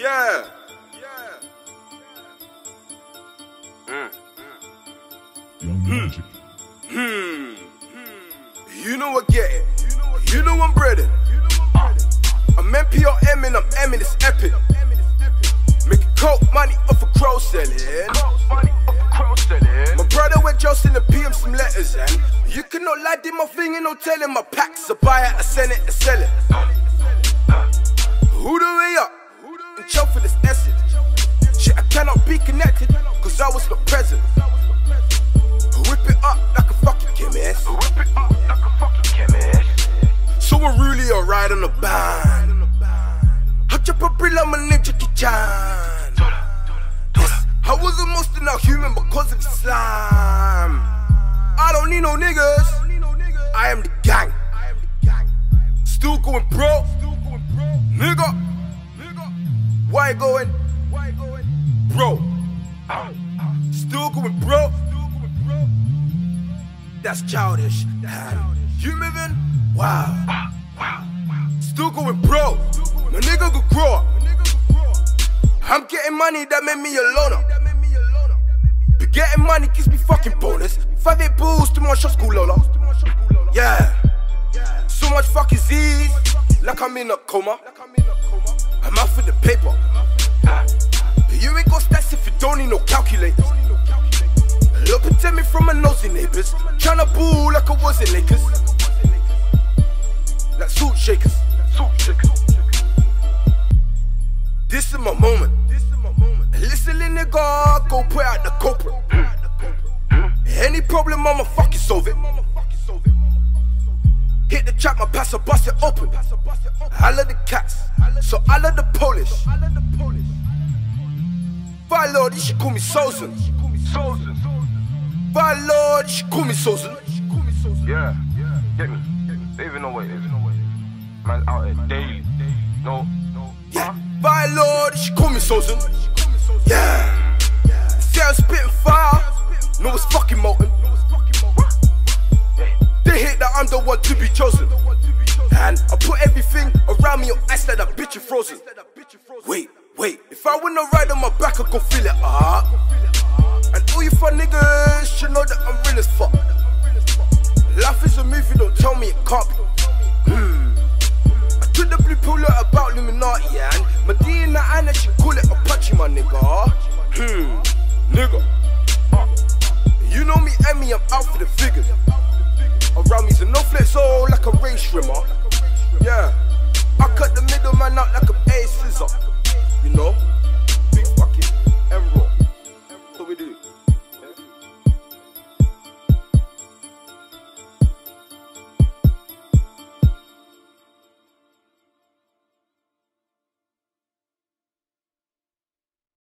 Yeah. You know I get it. You know I'm breading. I'm MPRM and I'm Emin, it's epic. Making coke money off of crow selling. My brother went just in the PM some letters, and you cannot lie, did my thing and no telling. My packs, I buy it, I sell it, I sell it. Who the way up? And chill for this essence. Shit, I cannot be connected, cause I was not present. Whip it up like a fucking chemist. Whip it up like a fucking chemist. So I'm really alright on the band. I chop a brill, I'm a ninja kitchen. Yes, I was almost in a human because of Islam. I don't need no niggas, I am the gang. Still going broke, nigga. Why going? Bro. Still going, bro. That's childish. You living? Wow. Still going, bro. My nigga could grow up. I'm getting money that made me a loner. Be getting money gives me fucking bonus. 5-8 balls to my shot school, Lola. Yeah. So much fucking Z's. Like I'm in a coma. I'm out for the paper. But you ain't got stats if you don't need no calculators. Look and tell me from my nosy neighbors. Tryna boo like I was in Lakers. Like suit shakers. This is my moment. And listen, nigga, go put out the culprit. Any problem, I'ma fucking solve it. Hit the trap, my passer bust it open. I love the cats, so I love the Polish. By Lord, you should call me Sozin. By Lord, you should call me Sozin. Yeah, get me. They even know what it is. Man out here daily. No. Yeah. By Lord, you should call me Sozin. Yeah. See I'm spitting fire. No, it's fucking molten. They hate that I'm the one to be chosen. And I put everything around me on ice like that bitch is frozen. Wait, if I win a ride on my back, I gon' feel it, And all you fun niggas should know that I'm real as fuck. Life is a movie, don't tell me it can't be. I took the blue pill out about Illuminati, and my D in the eye, that should call it Apache, my nigga. You know me and me, I'm out for the figures. Around me's a no-flip zone like a race rimmer. Yeah, I cut the middle man out like a A scissor.